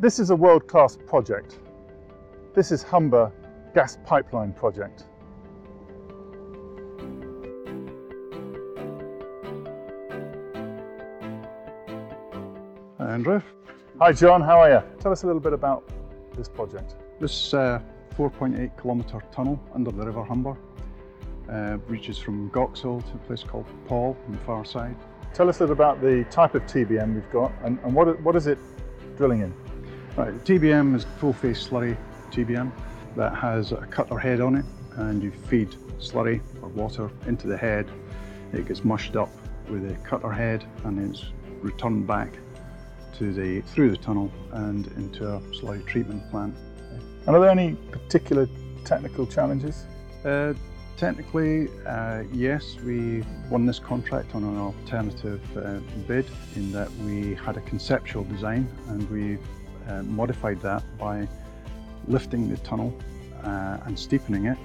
This is a world-class project. This is Humber Gas Pipeline project. Andrew. Hi John, how are you? Tell us a little bit about this project. This 4.8 kilometre tunnel under the River Humber reaches from Goxhill to a place called Paul on the far side. Tell us a little about the type of TBM we've got and what is it drilling in? Right, TBM is full face slurry TBM that has a cutter head on it, and you feed slurry or water into the head. It gets mushed up with a cutter head and it's returned back to through the tunnel and into a slurry treatment plant. And are there any particular technical challenges? Technically, yes, we won this contract on an alternative bid, in that we had a conceptual design and we modified that by lifting the tunnel and steepening it,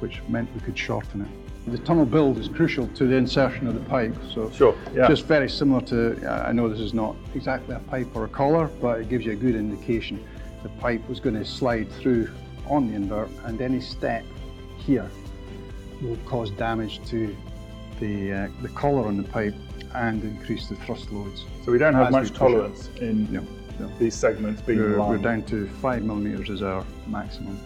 which meant we could shorten it. The tunnel build is crucial to the insertion of the pipe, so sure, yeah. Just very similar to, I know this is not exactly a pipe or a collar, but it gives you a good indication. The pipe was going to slide through on the invert, and any step here will cause damage to the collar on the pipe and increase the thrust loads. So we don't have much tolerance in these segments being lined. We're down to 5mm as our maximum.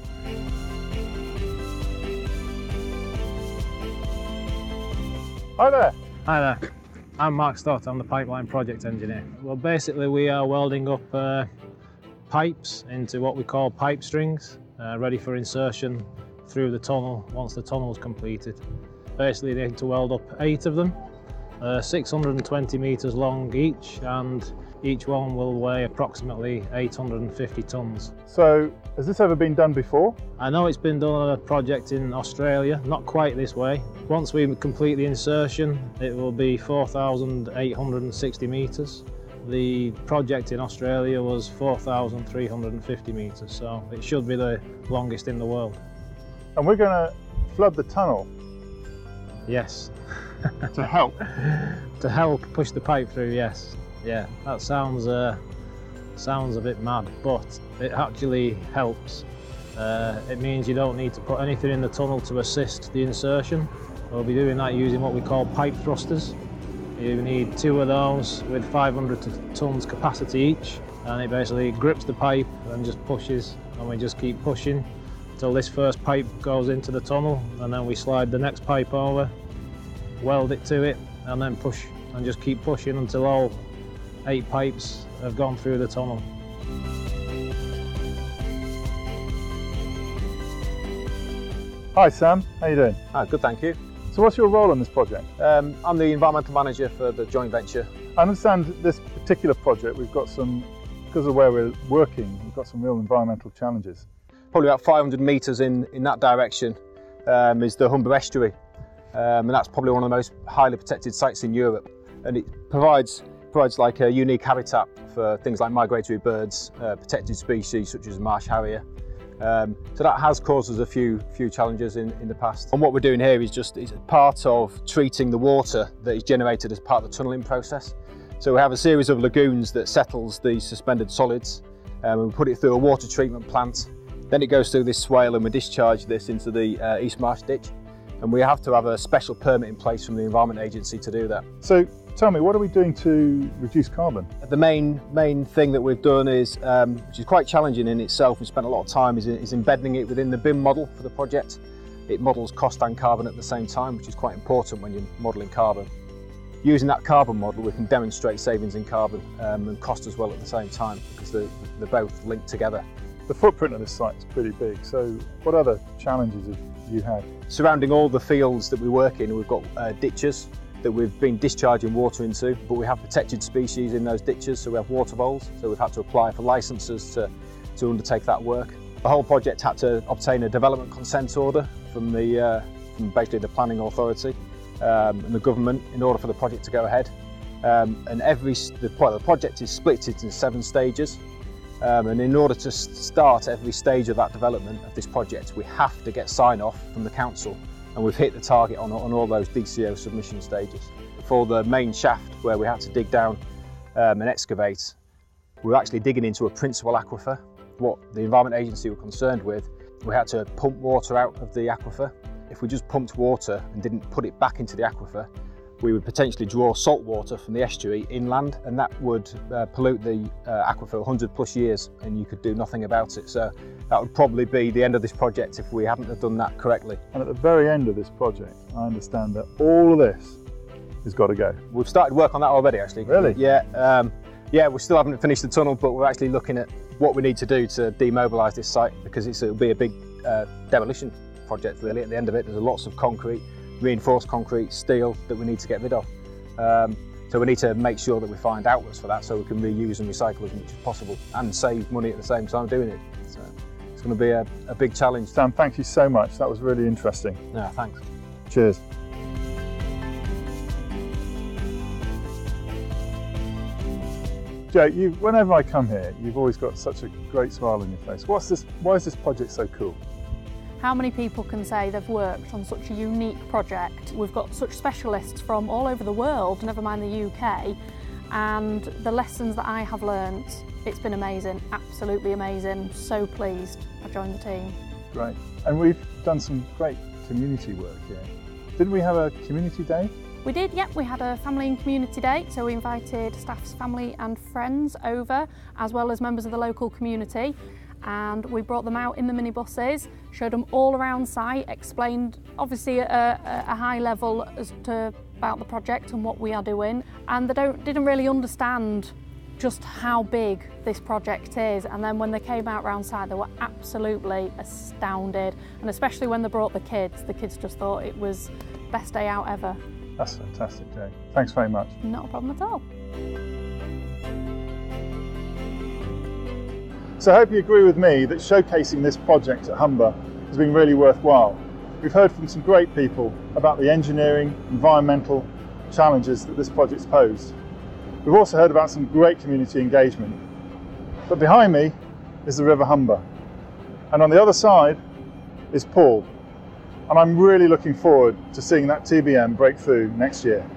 Hi there. Hi there. I'm Mark Stott, I'm the pipeline project engineer. Well, basically we are welding up pipes into what we call pipe strings, ready for insertion through the tunnel once the tunnel's completed. Basically they need to weld up 8 of them, 620 metres long each, and each one will weigh approximately 850 tonnes. So has this ever been done before? I know it's been done on a project in Australia, not quite this way. Once we complete the insertion it will be 4,860 metres. The project in Australia was 4,350 metres, so it should be the longest in the world. And we're going to flood the tunnel. Yes. To help? To help push the pipe through, yes. Yeah, that sounds a bit mad, but it actually helps. It means you don't need to put anything in the tunnel to assist the insertion. We'll be doing that using what we call pipe thrusters. You need 2 of those with 500 tonnes capacity each, and it basically grips the pipe and just pushes, and we just keep pushing till this first pipe goes into the tunnel, and then we slide the next pipe over, weld it to it, and then push, and just keep pushing until all 8 pipes have gone through the tunnel. Hi Sam, how you doing? Hi, good, thank you. So what's your role on this project? I'm the environmental manager for the joint venture. I understand this particular project, we've got some, because of where we're working, we've got some real environmental challenges. Probably about 500 metres in that direction is the Humber Estuary, and that's probably one of the most highly protected sites in Europe, and it provides like a unique habitat for things like migratory birds, protected species such as marsh harrier. So that has caused us a few challenges in the past. And what we're doing here is just it's part of treating the water that is generated as part of the tunnelling process. So we have a series of lagoons that settles the suspended solids, and we put it through a water treatment plant. Then it goes through this swale and we discharge this into the East Marsh ditch, and we have to have a special permit in place from the Environment Agency to do that. So tell me, what are we doing to reduce carbon? The main thing that we've done is, which is quite challenging in itself, we spent a lot of time, is embedding it within the BIM model for the project. It models cost and carbon at the same time, which is quite important when you're modelling carbon. Using that carbon model, we can demonstrate savings in carbon and cost as well at the same time, because they're both linked together. The footprint of this site is pretty big, so what other challenges have you had? Surrounding all the fields that we work in, we've got ditches that we've been discharging water into, but we have protected species in those ditches, so we have water voles, so we've had to apply for licences to undertake that work. The whole project had to obtain a development consent order from basically the planning authority and the government in order for the project to go ahead. And the project is split into 7 stages. And in order to start every stage of that development of this project, we have to get sign-off from the council, and we've hit the target on all those DCO submission stages. For the main shaft, where we had to dig down and excavate, We were actually digging into a principal aquifer. What the Environment Agency were concerned with, we had to pump water out of the aquifer. If we just pumped water and didn't put it back into the aquifer, we would potentially draw salt water from the estuary inland, and that would pollute the aquifer 100 plus years, and you could do nothing about it. So that would probably be the end of this project if we hadn't have done that correctly. And at the very end of this project, I understand that all of this has got to go. We've started work on that already, actually. Really? Yeah. Yeah, we still haven't finished the tunnel, but we're actually looking at what we need to do to demobilise this site, because it'll be a big demolition project, really. At the end of it, there's lots of concrete, reinforced concrete, steel that we need to get rid of. So we need to make sure that we find outlets for that so we can reuse and recycle as much as possible and save money at the same time doing it. So it's going to be a big challenge. Sam, thank you so much. That was really interesting. Yeah, thanks. Cheers. Joe, whenever I come here, you've always got such a great smile on your face. Why is this project so cool? How many people can say they've worked on such a unique project? We've got such specialists from all over the world, never mind the UK, and the lessons that I have learnt, it's been amazing, absolutely amazing. So pleased I joined the team. Great. And we've done some great community work here. Didn't we have a community day? We did, yep. We had a family and community day, so we invited staff's family and friends over, as well as members of the local community. And we brought them out in the minibuses, showed them all around site, explained obviously at a high level as to about the project and what we are doing. And they didn't really understand just how big this project is. And then when they came out round site, they were absolutely astounded. And especially when they brought the kids just thought it was best day out ever. That's fantastic, Joe. Thanks very much. Not a problem at all. So I hope you agree with me that showcasing this project at Humber has been really worthwhile. We've heard from some great people about the engineering, environmental challenges that this project's posed. We've also heard about some great community engagement. But behind me is the River Humber. And on the other side is Paul. And I'm really looking forward to seeing that TBM break through next year.